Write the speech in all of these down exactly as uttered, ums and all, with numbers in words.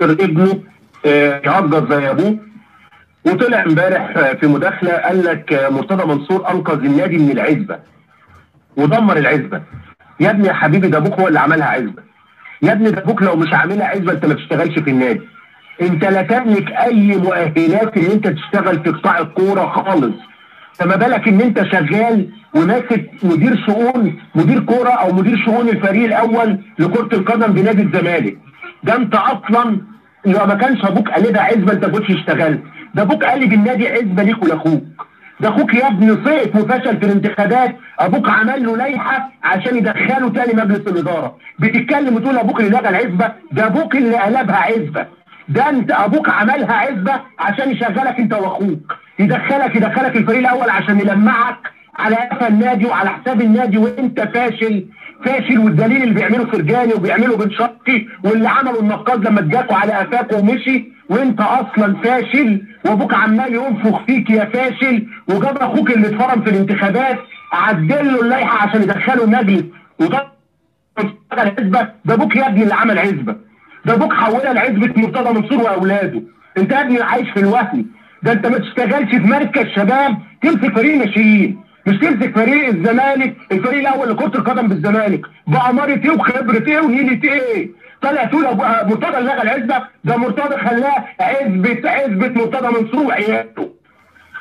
ابنه يهجر زي ابوه. وطلع امبارح في مداخله قال لك مرتضى منصور انقذ النادي من العزبه ودمر العزبه. يا ابني يا حبيبي ده ابوك هو اللي عملها عزبه. يا ابني ده ابوك لو مش عاملها عزبه انت ما تشتغلش في النادي. انت لا تملك اي مؤهلات ان انت تشتغل في قطاع الكوره خالص. فما بالك ان انت شغال وماسك مدير شؤون مدير كوره او مدير شؤون الفريق الاول لكره القدم بنادي الزمالك. ده انت اصلا لو ما كانش ابوك قال ده عزبه انت ما كنتش اشتغلت. ده ابوك قالب النادي عزبه ليك ولاخوك. ده اخوك يا ابني سقط وفشل في الانتخابات، ابوك عمل له لائحه عشان يدخله تاني مجلس الاداره. بتتكلم وتقول ابوك اللي لغى العزبه، ده ابوك اللي قلبها عزبه. ده انت ابوك عملها عزبه عشان يشغلك انت واخوك، يدخلك يدخلك الفريق الاول عشان يلمعك على قفا النادي وعلى حساب النادي وانت فاشل فاشل. والدليل اللي بيعمله فرجاني وبيعمله بنشرقي واللي عمله النقاد لما اتجاكوا على قفاك ومشي وانت اصلا فاشل، وابوك عمال ينفخ فيك يا فاشل. وجاب اخوك اللي اتفرم في الانتخابات عدل له اللائحه عشان يدخله المجلس وده عزبه. ده ابوك يا ابني اللي عمل عزبه. ده ابوك حولها لعزبه مرتضى منصور واولاده. انت يا ابني عايش في الوهم. ده انت ما تشتغلش في مركز شباب، تمسك فريق ناشئين، مش تمسك فريق الزمالك الفريق الاول لكره القدم بالزمالك بأمارة ايه وخبره ايه ونيله ايه. طلع تقول مرتضى اللي لغى العزبه، ده مرتضى خلاه عزبه عزبه مرتضى منصور وعياله.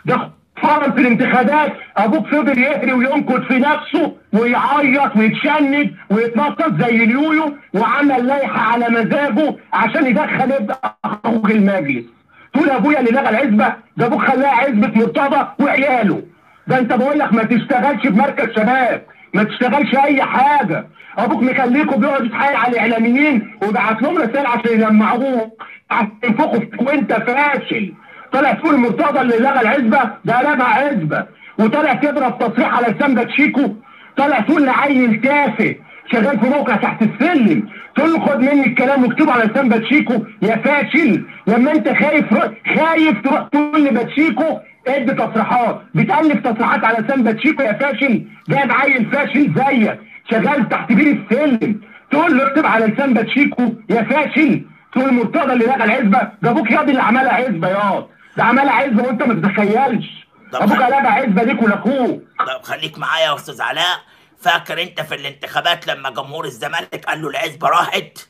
ده فرض في الانتخابات ابوك فضل يهري وينكد في نفسه ويعيط ويتشنج ويتنطط زي اليويو وعمل لائحه على مزاجه عشان يدخل ابنه اخوه المجلس. تقول ابويا اللي لغى العزبه، ده ابوك خلاه عزبه مرتضى وعياله. ده انت بقول لك ما تشتغلش في مركز شباب، ما تشتغلش اي حاجه. ابوك مخليكوا بيقعد يتحايل على الاعلاميين وبعت لهم رسائل عشان يلمعوك عشان ينفخوا فيك وانت فاشل. طلع تقول مرتضى اللي لغى العزبه، ده قلبها عزبه. وطلع تضرب تصريح على لسان باتشيكو. طلع تقول لعيل تافه شغال في موقع تحت السلم، تقول له خد مني الكلام واكتبه على لسان باتشيكو يا فاشل. لما انت خايف رو... خايف تروح تقول لباتشيكو ادي تصريحات، بتألف تصريحات على لسان باتشيكو يا فاشل. جايب عيل فاشل زيك شغال تحت بير السلم تقول له اكتب على لسان باتشيكو يا فاشل. تقول مرتضى اللي لغى العزبه، ده ابوك ياض اللي عملها عزبه ياض. ده عملها عزبه وانت ما تتخيلش. ابوك قلبها عزبه ليك ولاخوك. طب خليك معايا يا استاذ علاء. فاكر انت في الانتخابات لما جمهور الزمالك قال له العزبه راحت؟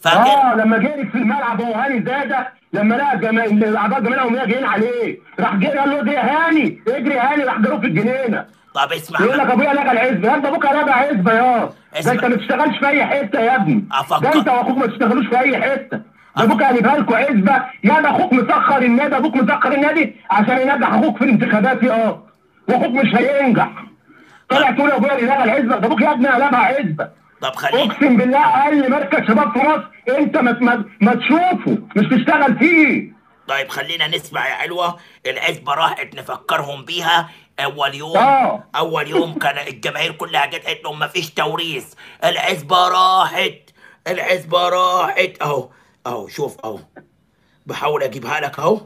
فاكر؟ اه لما جري في الملعب هو هاني زاده لما لقى اعضاء الجمعيه العموميه جايين عليه راح جري قال له اجري يا هاني اجري يا هاني، راح جروا في الجنينه. طب اسمع، يقول لك ابويا لغى العزبه، انت ابوك لغى عزبه يا ده انت ما تشتغلش في اي حته يا ابني. ده انت واخوك ما تشتغلوش في اي حته. ده ابوك قالبها لكم عزبه. يا ده اخوك مسخر النادي، ابوك مسخر النادي عشان ينجح اخوك في الانتخابات اه واخوك مش هينجح. طلع تقول يا ابويا اللي لغى العزبه، ده ابوك يا ابني قلبها عزبه. طب خليك اقسم بالله اقل مركز شباب في مصر انت ما ما تشوفه مش تشتغل فيه. طيب خلينا نسمع يا حلوه. العزبه راحت نفكرهم بيها. اول يوم أوه. اول يوم كان الجماهير كلها جت قالت لهم مفيش توريث، العزبه راحت العزبه راحت اهو اهو شوف اهو بحاول اجيبها لك اهو.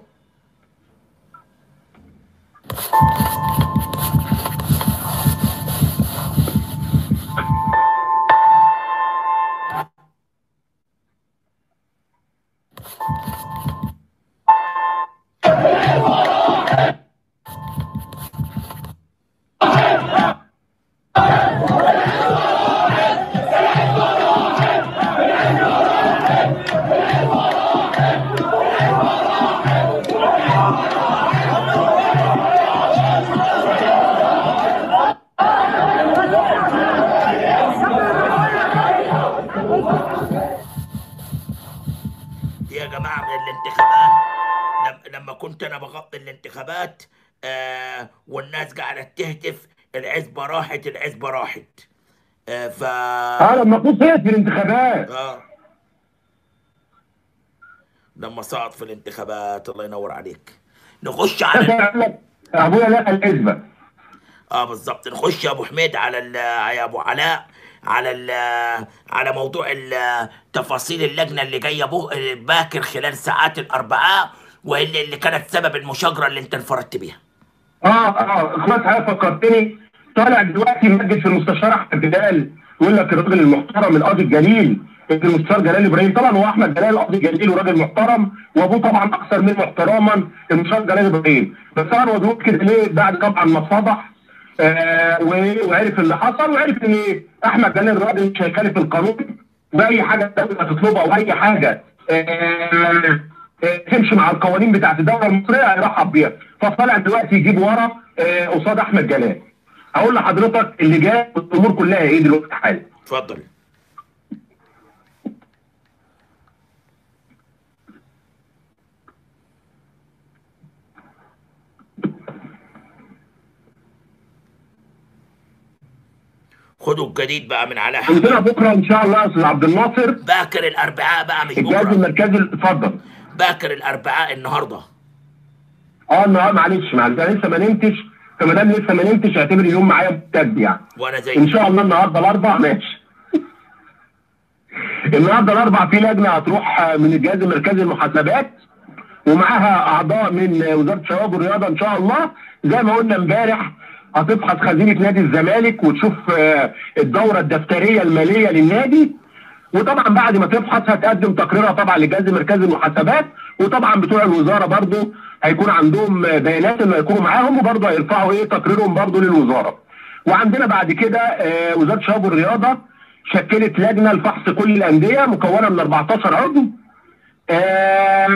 الانتخابات آه والناس قاعده تهتف العزبه راحت العزبه راحت آه ف اه لما قصيت في الانتخابات اه لما صعد في الانتخابات. الله ينور عليك. نخش على ابويا لقى العزبه اه بالظبط. نخش يا ابو حميد على يا ابو علاء على ال على موضوع تفاصيل اللجنه اللي جايه باكر خلال ساعات الاربعاء واللي اللي كانت سبب المشاجره اللي انت انفردت بيها. اه اه خلاص حضرتك فكرتني. طالع دلوقتي مجلس المستشار احمد بلال يقول لك الراجل المحترم القاضي الجليل المستشار جلال ابراهيم. طبعا هو احمد جلال قاضي جميل وراجل محترم، وابوه طبعا اكثر من محتراما المستشار جلال ابراهيم. بس طبعا هو بينكر ليه بعد طبعا ما اتفضح آه وعرف اللي حصل، وعرف ان احمد جلال راجل مش هيخالف القانون، واي حاجه الدوله هتطلبها واي حاجه آه تمشي مع القوانين بتاعت الدوله المصريه هيرحب بيها. فطلع دلوقتي يجيب ورا قصاد آه احمد جلال. اقول لحضرتك اللي جاي الامور كلها ايه دلوقتي حالا. اتفضل. خدوا الجديد بقى من علاء. عندنا بكره ان شاء الله يا استاذ عبد الناصر، باكر الاربعاء بقى، مش بكره الجهاز المركزي. اتفضل. باكر الاربعاء النهارده. اه النهارده معلش معلش انا لسه ما نمتش، فما دام لسه ما نمتش اعتبر اليوم معايا ممتد يعني. وانا زي ان شاء الله النهارده الاربع ماشي. النهارده الاربع في لجنه هتروح من الجهاز المركزي للمحاسبات، ومعاها اعضاء من وزاره الشباب والرياضه ان شاء الله. زي ما قلنا امبارح هتبحث خزينه نادي الزمالك وتشوف الدوره الدفتريه الماليه للنادي، وطبعا بعد ما تبحث هتقدم تقريرها طبعا للجهاز المركزي للمحاسبات، وطبعا بتوع الوزاره برضو هيكون عندهم بيانات اللي هيكونوا معاهم، وبرضو هيرفعوا ايه تقريرهم برضو للوزاره. وعندنا بعد كده وزاره الشباب والرياضه شكلت لجنه لفحص كل الانديه مكونه من اربعتاشر عضو.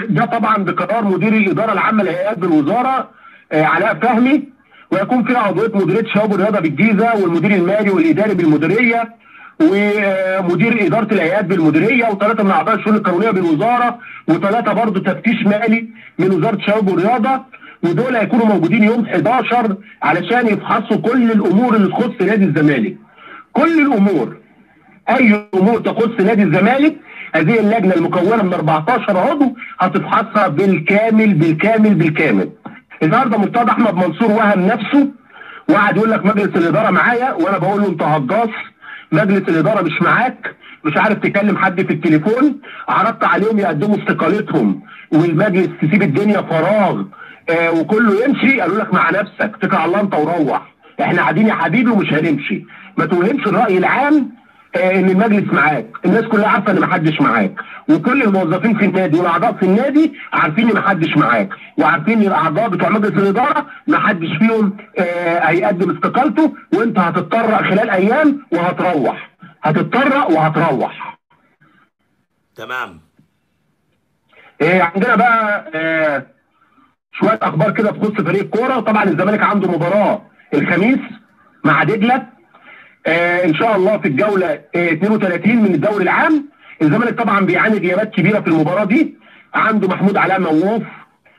ده طبعا بقرار مدير الاداره العامه لهيئات بالوزاره علاء فهمي، ويكون فيها عضويه مديريه شباب والرياضه بالجيزه، والمدير المالي والاداري بالمديريه، ومدير اداره الهيئات بالمديريه، وثلاثه من اعضاء الشؤون القانونيه بالوزاره، وثلاثه برضه تفتيش مالي من وزاره الشباب والرياضه. ودول هيكونوا موجودين يوم حداشر علشان يفحصوا كل الامور اللي تخص نادي الزمالك. كل الامور، اي امور تخص نادي الزمالك هذه اللجنه المكونه من اربعتاشر عضو هتفحصها بالكامل بالكامل بالكامل. النهارده مرتضى احمد منصور وهم نفسه وقعد يقول لك مجلس الاداره معايا، وانا بقول له انت هجاص، مجلس الاداره مش معاك، مش عارف تكلم حد في التليفون. عرضت عليهم يقدموا استقالتهم والمجلس تسيب الدنيا فراغ آه وكله يمشي، قالوا لك مع نفسك اتكل على الله انت وروح، احنا قاعدين يا حبيبي ومش هنمشي. ما توهمش الراي العام آه ان المجلس معاك، الناس كلها عارفه ان محدش معاك، وكل الموظفين في النادي والاعضاء في النادي عارفين ان محدش معاك، وعارفين ان الاعضاء بتوع مجلس الاداره محدش فيهم آه هيقدم استقالته، وانت هتتطرق خلال ايام وهتروح، هتتطرق وهتروح. تمام. آه عندنا بقى آه شويه اخبار كده تخص فريق الكوره. طبعا الزمالك عنده مباراه الخميس مع دجلة آه ان شاء الله في الجوله آه اتنين وتلاتين من الدوري العام. الزمالك طبعا بيعاني غيابات كبيره في المباراه دي، عنده محمود علاء موقوف،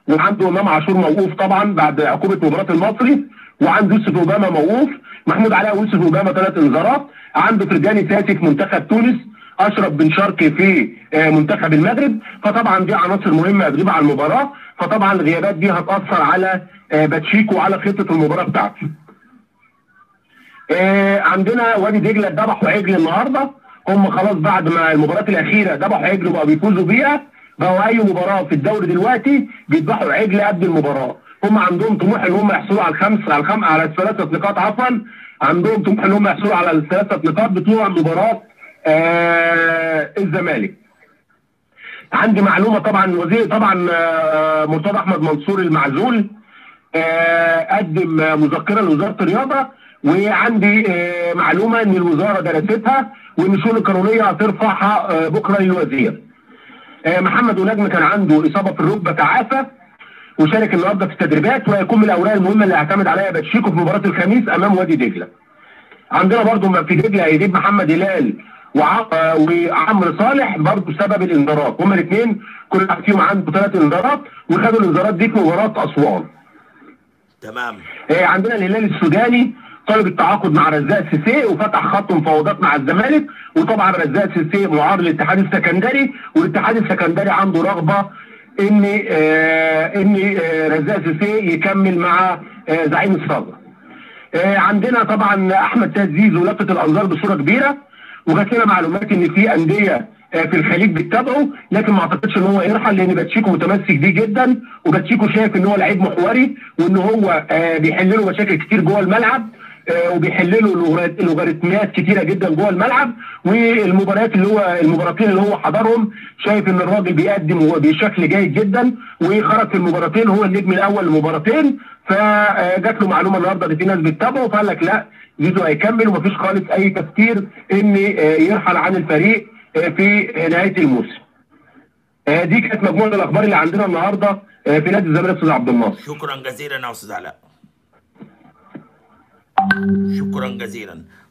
وعنده امام عاشور موقوف طبعا بعد عقوبه مباراه المصري، وعنده يوسف اوباما موقوف. محمود علاء ويوسف اوباما ثلاث انذارات، عنده فرجاني فاتي في منتخب تونس، اشرف بنشرقي في آه منتخب المغرب. فطبعا دي عناصر مهمه هتغيب على المباراه، فطبعا الغيابات دي هتاثر على آه باتشيكو وعلى خطه المباراه بتاعته. آه عندنا وادي دجلة ذبحوا عجل النهارده، هم خلاص بعد ما المباراه الاخيره ذبحوا عجل وبقوا بيفوزوا بيها، بقوا اي مباراه في الدوري دلوقتي بيذبحوا عجل قبل المباراه. هم عندهم طموح ان هم يحصلوا على الخمس على الخم... على الثلاثه نقاط عفوا، عندهم طموح ان هم يحصلوا على الثلاثه نقاط بتوع مباراه آه الزمالك. عندي معلومه طبعا وزير طبعا آه مرتضى احمد منصور المعزول آه قدم مذكره لوزاره الرياضه، وعندي آه معلومه ان الوزاره درستها وان الشؤون القانونيه هترفعها آه بكره للوزير. آه محمد ونجم كان عنده اصابه في الركبه تعافى، وشارك النهارده في التدريبات، وهيكون من الاوراق المهمه اللي هيعتمد عليها باتشيكو في مباراه الخميس امام وادي دجله. عندنا برده في دجله هيغيب محمد هلال وعمرو صالح برده بسبب الانذارات، هما الاثنين كل واحد فيهم عنده ثلاث انذارات، وخدوا الانذارات دي في مباراه اسوان. تمام. آه عندنا الهلال السوداني طلب التعاقد مع رزاق سسيه، وفتح خط مفاوضات مع الزمالك، وطبعا رزاق سسيه معار للاتحاد السكندري، والاتحاد السكندري عنده رغبه ان آه ان آه رزاق سسيه يكمل مع آه زعيم الصدر. آه عندنا طبعا احمد تسزيز ولفت الانظار بصوره كبيره، وجات لنا معلومات ان في انديه آه في الخليج بتتابعه، لكن ما اعتقدش ان هو يرحل، لان باتشيكو متمسك بيه جدا، وباتشيكو شايف ان هو لعيب محوري، وان هو آه بيحل له مشاكل كتير جوه الملعب، وبيحللوا لوغاريتميات كتيره جدا جوه الملعب، والمباريات اللي هو المباراتين اللي هو حضرهم شايف ان الراجل بيقدم بشكل جيد جدا، وخرج في المباراتين هو النجم الاول للمباراتين. فجات له معلومه النهارده ان في ناس بتتابعه فقال لك لا زيزو هيكمل، ومفيش خالص اي تفكير ان يرحل عن الفريق في نهايه الموسم. دي كانت مجموعه الاخبار اللي عندنا النهارده في نادي الزمالك. استاذ عبد الناصر شكرا جزيلا يا استاذ علاء. شكرا جزيلا.